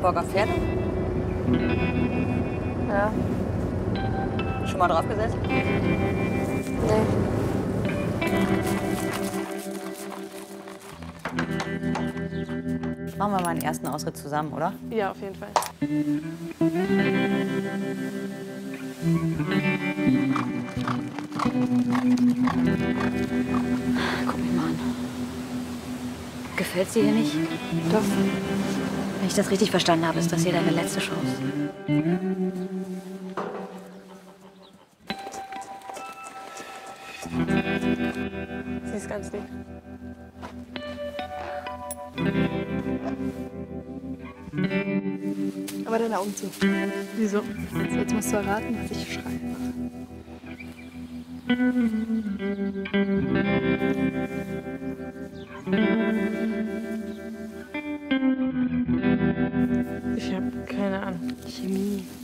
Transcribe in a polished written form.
Burger Pferde? Ja. Schon mal drauf gesetzt? Nee. Machen wir mal einen ersten Ausritt zusammen, oder? Ja, auf jeden Fall. Guck mich mal an. Gefällt's dir hier nicht? Doch. Wenn ich das richtig verstanden habe, ist das hier deine letzte Chance. Sie ist ganz lieb. Aber deine Augen zu. Wieso? Jetzt musst du erraten, was ich schreibe. Ich habe keine Ahnung. Chemie.